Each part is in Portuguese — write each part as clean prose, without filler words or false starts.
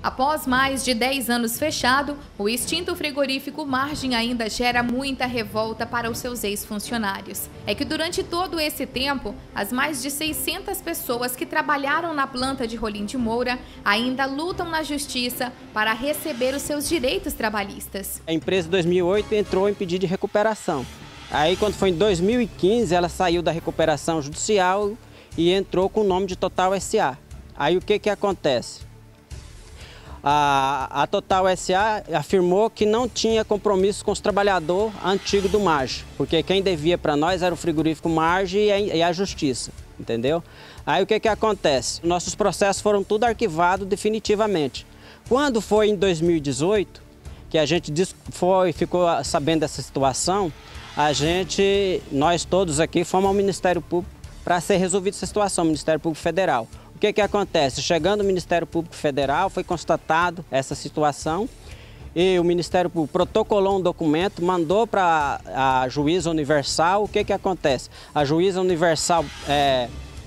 Após mais de 10 anos fechado, o extinto frigorífico Margem ainda gera muita revolta para os seus ex-funcionários. É que durante todo esse tempo, as mais de 600 pessoas que trabalharam na planta de Rolim de Moura ainda lutam na justiça para receber os seus direitos trabalhistas. A empresa em 2008 entrou em pedido de recuperação. Aí quando foi em 2015, ela saiu da recuperação judicial e entrou com o nome de Total SA. Aí o que acontece? A Total SA afirmou que não tinha compromisso com os trabalhadores antigos do Margem, porque quem devia para nós era o frigorífico Margem e a Justiça, entendeu? Aí o que acontece? Nossos processos foram tudo arquivados definitivamente. Quando foi em 2018, que a gente ficou sabendo dessa situação, nós todos aqui fomos ao Ministério Público para ser resolvida essa situação, Ministério Público Federal. O que acontece? Chegando ao Ministério Público Federal, foi constatado essa situação e o Ministério Público protocolou um documento, mandou para a Juíza Universal. O que acontece? A Juíza Universal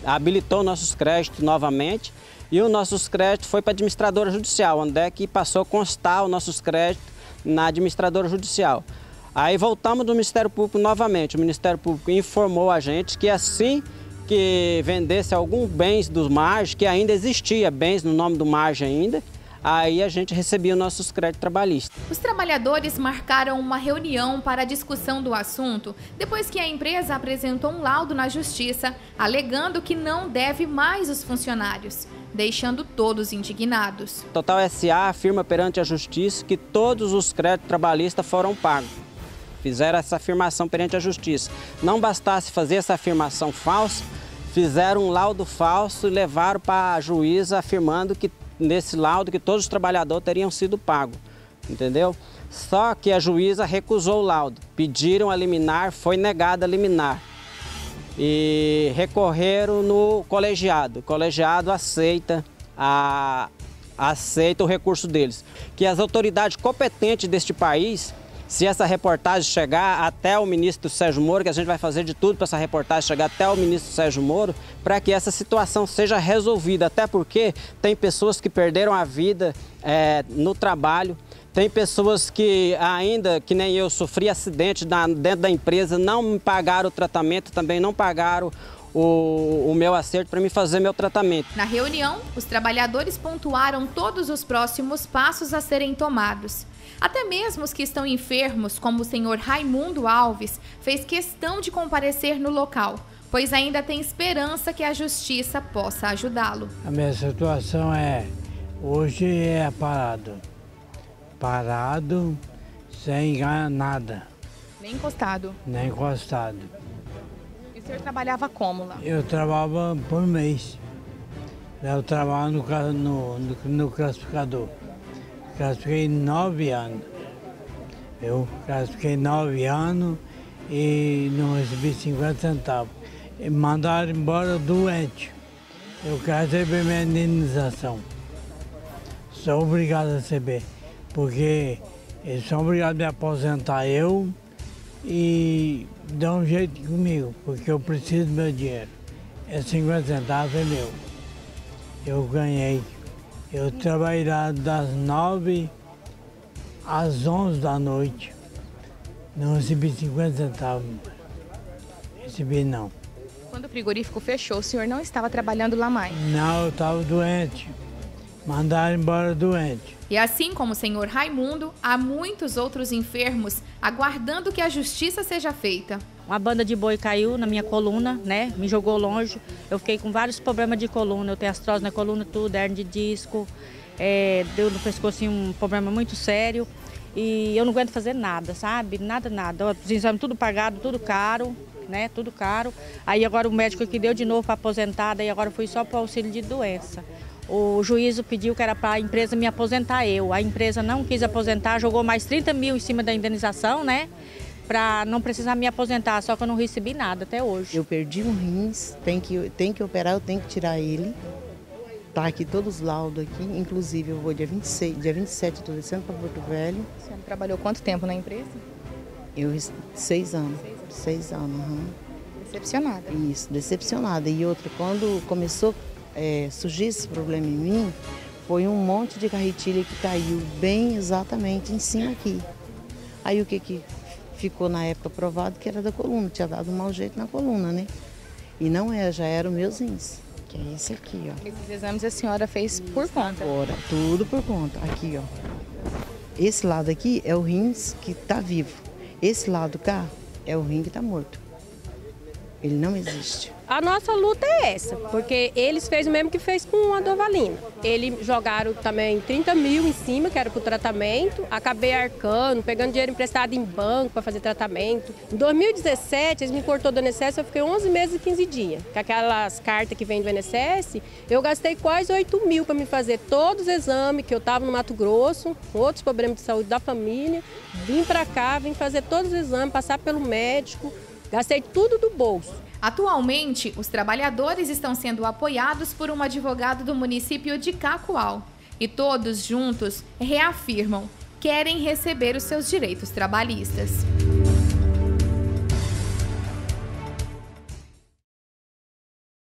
habilitou nossos créditos novamente e os nossos créditos foi para a Administradora Judicial, onde é que passou a constar os nossos créditos na Administradora Judicial. Aí voltamos do Ministério Público novamente. O Ministério Público informou a gente que assim que vendesse alguns bens do Margem, que ainda existia bens no nome do Margem ainda, aí a gente recebia os nossos créditos trabalhistas. Os trabalhadores marcaram uma reunião para a discussão do assunto, depois que a empresa apresentou um laudo na justiça, alegando que não deve mais os funcionários, deixando todos indignados. Total SA afirma perante a justiça que todos os créditos trabalhistas foram pagos. Fizeram essa afirmação perante a justiça. Não bastasse fazer essa afirmação falsa, fizeram um laudo falso e levaram para a juíza afirmando que nesse laudo que todos os trabalhadores teriam sido pagos, entendeu? Só que a juíza recusou o laudo, pediram a liminar, foi negada a liminar e recorreram no colegiado. O colegiado aceita o recurso deles, que as autoridades competentes deste país. Se essa reportagem chegar até o ministro Sérgio Moro, que a gente vai fazer de tudo para essa reportagem chegar até o ministro Sérgio Moro, para que essa situação seja resolvida, até porque tem pessoas que perderam a vida no trabalho, tem pessoas que ainda, que nem eu, sofri acidente dentro da empresa, não me pagaram o tratamento, também não pagaram o meu acerto para me fazer meu tratamento. Na reunião, os trabalhadores pontuaram todos os próximos passos a serem tomados. Até mesmo os que estão enfermos, como o senhor Raimundo Alves, fez questão de comparecer no local, pois ainda tem esperança que a justiça possa ajudá-lo. A minha situação hoje é parado, sem ganhar nada. Nem encostado? Nem encostado. O senhor trabalhava como lá? Eu trabalhava por mês. Eu trabalhava no classificador. Classifiquei 9 anos. Eu classifiquei 9 anos e não recebi 50 centavos. E mandaram embora doente. Eu quero receber minha indenização. Sou obrigado a receber, porque eles são obrigados a me aposentar eu e dá um jeito comigo, porque eu preciso do meu dinheiro. É 50 centavos, é meu. Eu ganhei. Eu trabalhei lá das 9 às 11 da noite. Não recebi 50 centavos. Recebi não. Quando o frigorífico fechou, o senhor não estava trabalhando lá mais? Não, eu estava doente. Mandaram embora doente. E assim como o senhor Raimundo, há muitos outros enfermos aguardando que a justiça seja feita. Uma banda de boi caiu na minha coluna, né? Me jogou longe. Eu fiquei com vários problemas de coluna. Eu tenho artrose na coluna, tudo, hernia de disco. Deu no pescoço um problema muito sério. E eu não aguento fazer nada, sabe? Nada, nada. Os exames tudo pagado, tudo caro. Né, tudo caro. Aí agora o médico que deu de novo para aposentada e agora fui só para auxílio de doença. O juízo pediu que era para a empresa me aposentar eu. A empresa não quis aposentar, jogou mais 30 mil em cima da indenização, né? Para não precisar me aposentar, só que eu não recebi nada até hoje. Eu perdi um rins, tem que operar, eu tenho que tirar ele. Tá aqui todos os laudos aqui, inclusive eu vou dia 27 estou descendo para Porto Velho. Você trabalhou quanto tempo na empresa? Eu 6 anos. 6 anos, uhum. Decepcionada. Isso, decepcionada. E outra, quando começou a surgir esse problema em mim, Foi um monte de carretilha que caiu bem exatamente em cima aqui. Aí o que ficou na época provado que era da coluna, tinha dado um mau jeito na coluna, né? E não era, já eram meus rins, que é esse aqui, ó. Esses exames a senhora fez por conta? Agora, tudo por conta. Aqui, ó. Esse lado aqui é o rins que tá vivo. Esse lado cá é o rim que tá morto. Ele não existe. A nossa luta é essa, porque eles fez o mesmo que fez com a Dovalina. Eles jogaram também 30 mil em cima, que era para o tratamento. Acabei arcando, pegando dinheiro emprestado em banco para fazer tratamento. Em 2017, eles me cortou do INSS, eu fiquei 11 meses e 15 dias. Com aquelas cartas que vêm do INSS, eu gastei quase 8 mil para me fazer todos os exames, que eu estava no Mato Grosso, outros problemas de saúde da família. Vim para cá, vim fazer todos os exames, passar pelo médico. Gastei tudo do bolso. Atualmente, os trabalhadores estão sendo apoiados por um advogado do município de Cacoal. E todos juntos reafirmam, querem receber os seus direitos trabalhistas.